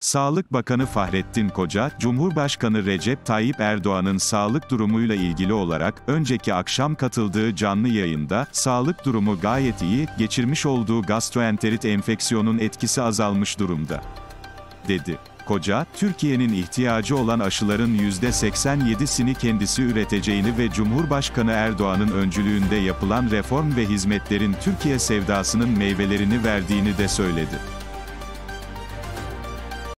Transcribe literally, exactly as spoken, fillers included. Sağlık Bakanı Fahrettin Koca, Cumhurbaşkanı Recep Tayyip Erdoğan'ın sağlık durumuyla ilgili olarak, önceki akşam katıldığı canlı yayında, sağlık durumu gayet iyi, geçirmiş olduğu gastroenterit enfeksiyonun etkisi azalmış durumda, dedi. Koca, Türkiye'nin ihtiyacı olan aşıların yüzde seksen yedisini kendisi üreteceğini ve Cumhurbaşkanı Erdoğan'ın öncülüğünde yapılan reform ve hizmetlerin Türkiye sevdasının meyvelerini verdiğini de söyledi.